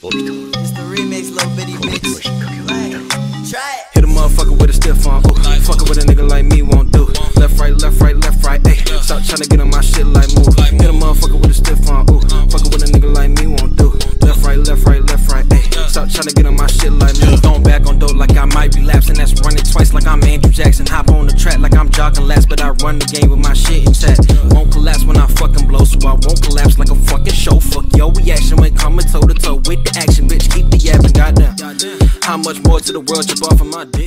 It's the remix, little bitty bitch. Try it. Hit a motherfucker with a stiff on. Ooh, fuckin' with a nigga like me won't do. Left, right, left, right, left, right. Ayy, stop tryna get on my shit like move. Hit a motherfucker with a stiff on. Ooh, fuckin' with a nigga like me won't do. Left, right, left, right, left, right. Ayy, stop tryna get on my shit like move. Throwing back on dope like I might be lapsing. That's running twice like I'm Andrew Jackson. Hop on the track like I'm jogging last, but I run the game with my shit intact. Won't collapse when I fucking blow, so I won't collapse like a fucking show. Fuck your reaction when coming toe to toe with the action, bitch. Keep the yapping, goddamn. How much more to the world you bought from my dick?